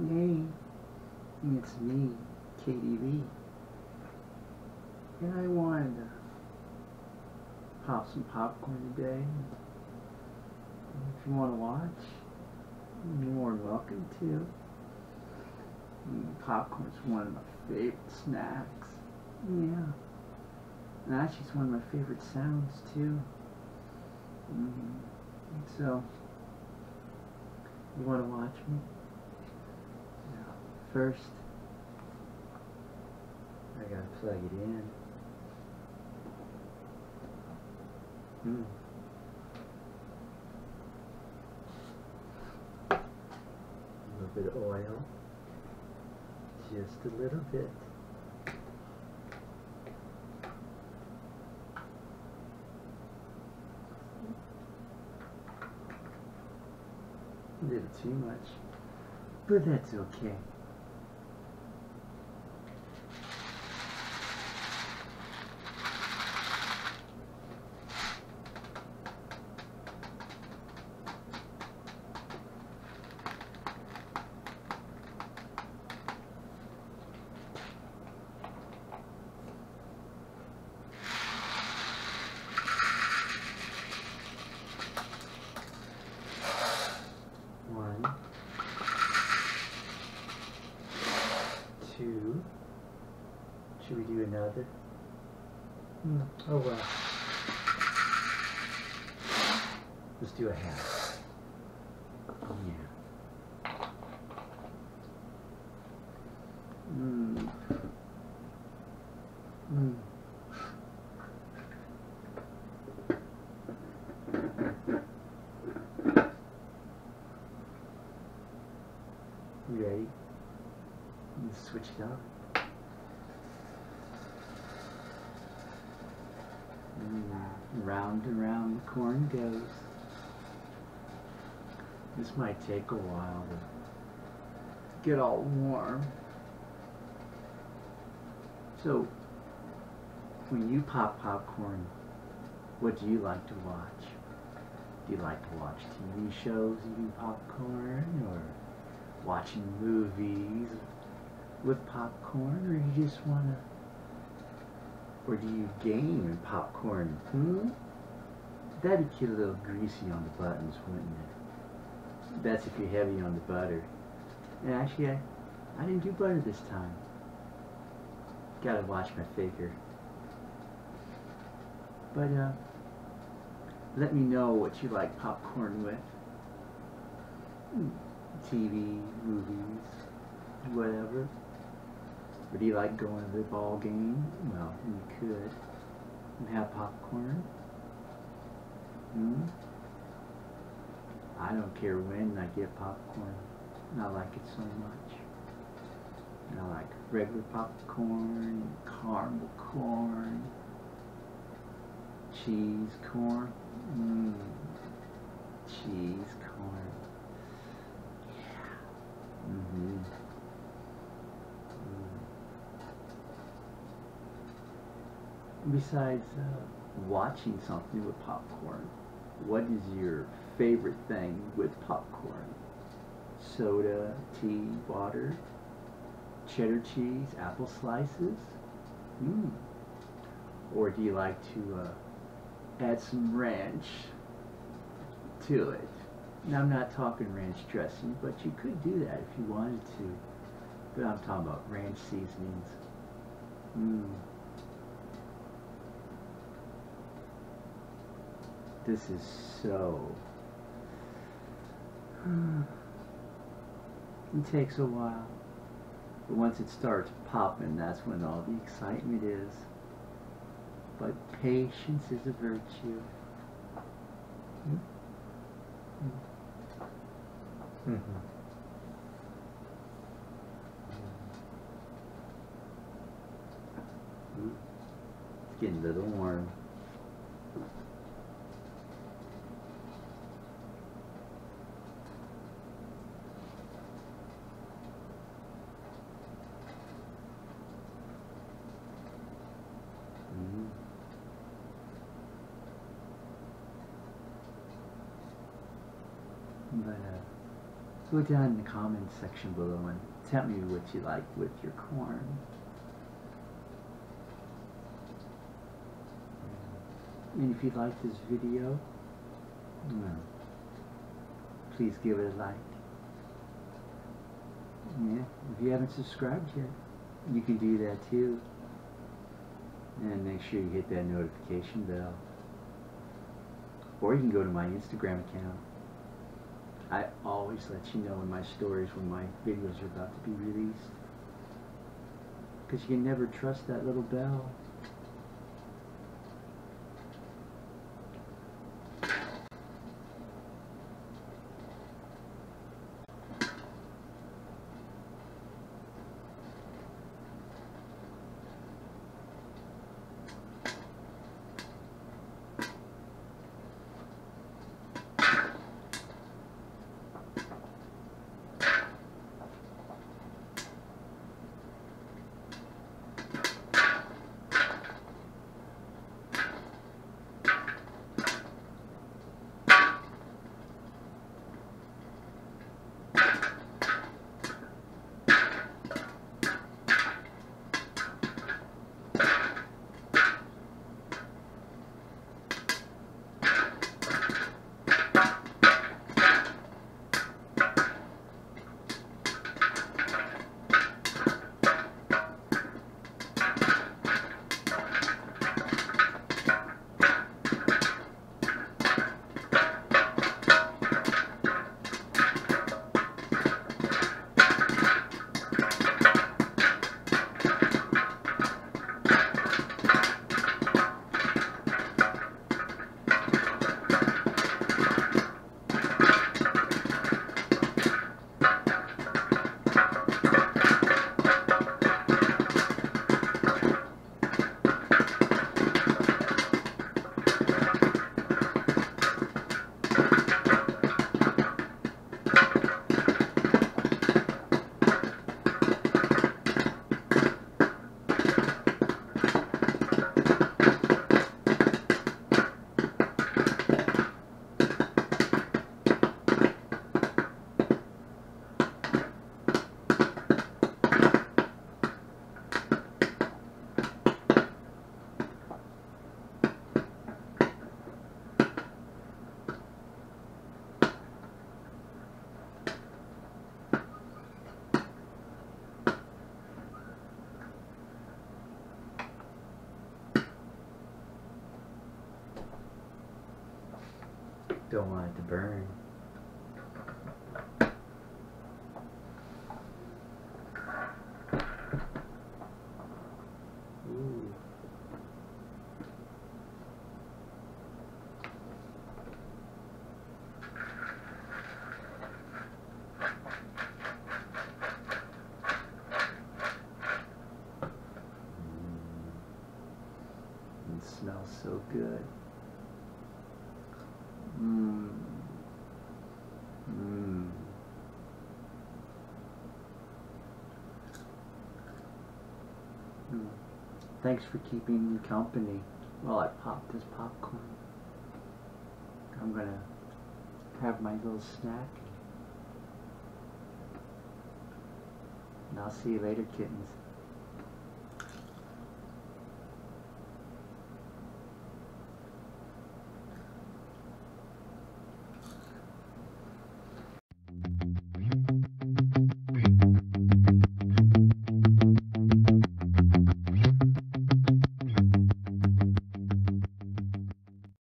Yay, it's me, Katie Lee, and I wanted to pop some popcorn today. If you want to watch, you're more than welcome to. Popcorn's one of my favorite snacks, yeah, and actually it's one of my favorite sounds too. So, you want to watch me? First, I gotta plug it in. A little bit of oil, just a little bit. A little too much, but that's okay. Should we do another? Oh well. Let's do a half. Yeah. You ready? Let's switch it up. Round and round the corn goes. This might take a while to get all warm. So, when you pop popcorn, what do you like to watch? Do you like to watch TV shows eating popcorn, or watching movies with popcorn, or you just want to? Or do you game in popcorn? That'd get a little greasy on the buttons, wouldn't it? That's if you're heavy on the butter. And actually, I didn't do butter this time. Gotta watch my figure. But, let me know what you like popcorn with. TV, movies, whatever. Or do you like going to the ball game? Well, you could. And have popcorn. I don't care when I get popcorn. And I like it so much. And I like regular popcorn, caramel corn, cheese corn. Cheese corn. Yeah. Besides watching something with popcorn, what is your favorite thing with popcorn? Soda, tea, water, cheddar cheese, apple slices? Or do you like to add some ranch to it? Now, I'm not talking ranch dressing, but you could do that if you wanted to. But I'm talking about ranch seasonings. This is so... It takes a while. But once it starts popping, that's when all the excitement is. But patience is a virtue. It's getting a little warm. But do it down in the comments section below and tell me what you like with your corn. And if you like this video, well, please give it a like. Yeah, if you haven't subscribed yet, you can do that too. And make sure you hit that notification bell. Or you can go to my Instagram account. I always let you know in my stories when my videos are about to be released. Because you can never trust that little bell. Don't want it to burn. Ooh. It smells so good. Thanks for keeping me company while I pop this popcorn. I'm gonna have my little snack. And I'll see you later, kittens.